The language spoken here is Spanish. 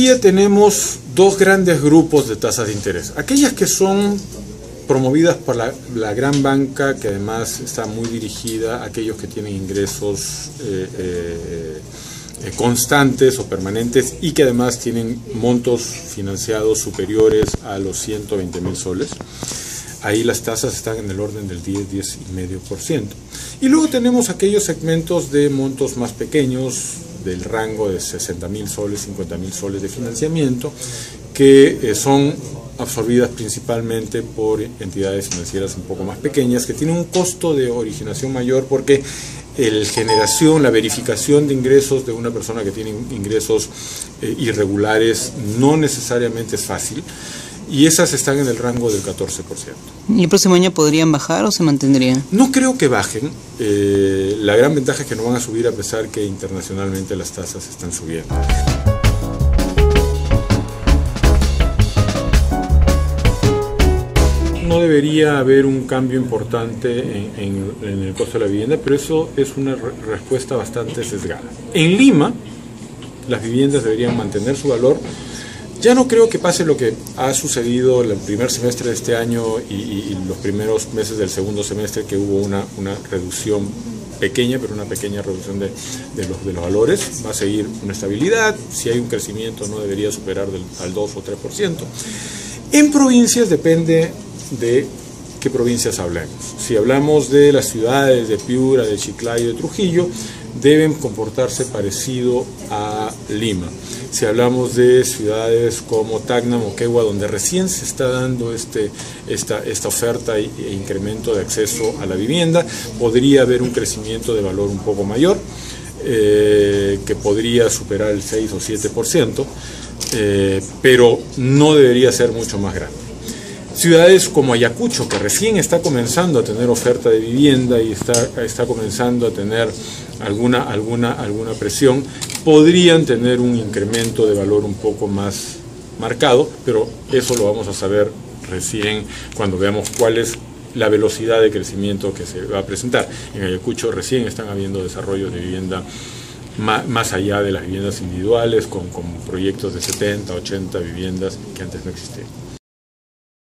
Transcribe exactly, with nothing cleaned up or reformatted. día tenemos dos grandes grupos de tasas de interés. Aquellas que son promovidas por la, la gran banca, que además está muy dirigida a aquellos que tienen ingresos eh, eh, constantes o permanentes y que además tienen montos financiados superiores a los ciento veinte mil soles. Ahí las tasas están en el orden del diez, diez coma cinco por ciento. Y luego tenemos aquellos segmentos de montos más pequeños, del rango de sesenta mil soles, cincuenta mil soles de financiamiento, que eh, son absorbidas principalmente por entidades financieras un poco más pequeñas, que tienen un costo de originación mayor porque el generación, la verificación de ingresos de una persona que tiene ingresos eh, irregulares no necesariamente es fácil, y esas están en el rango del catorce por ciento. ¿Y el próximo año podrían bajar o se mantendrían? No creo que bajen. Eh, la gran ventaja es que no van a subir, a pesar que internacionalmente las tasas están subiendo. No debería haber un cambio importante en, en, en el costo de la vivienda, pero eso es una re respuesta bastante sesgada. En Lima, las viviendas deberían mantener su valor. Ya no creo que pase lo que ha sucedido en el primer semestre de este año y, y, y los primeros meses del segundo semestre, que hubo una, una reducción pequeña, pero una pequeña reducción de, de, los, de los valores. Va a seguir una estabilidad. Si hay un crecimiento, no debería superar del, al dos o tres por ciento. En provincias depende de qué provincias hablamos. Si hablamos de las ciudades de Piura, de Chiclayo, de Trujillo, deben comportarse parecido a Lima. Si hablamos de ciudades como Tacna, Moquegua, donde recién se está dando este, esta, esta oferta e incremento de acceso a la vivienda, podría haber un crecimiento de valor un poco mayor, eh, que podría superar el seis o siete por ciento, eh, pero no debería ser mucho más grande. Ciudades como Ayacucho, que recién está comenzando a tener oferta de vivienda y está, está comenzando a tener alguna, alguna, alguna presión, podrían tener un incremento de valor un poco más marcado, pero eso lo vamos a saber recién cuando veamos cuál es la velocidad de crecimiento que se va a presentar. En Ayacucho recién están habiendo desarrollos de vivienda más allá de las viviendas individuales, con, con proyectos de setenta, ochenta viviendas que antes no existían.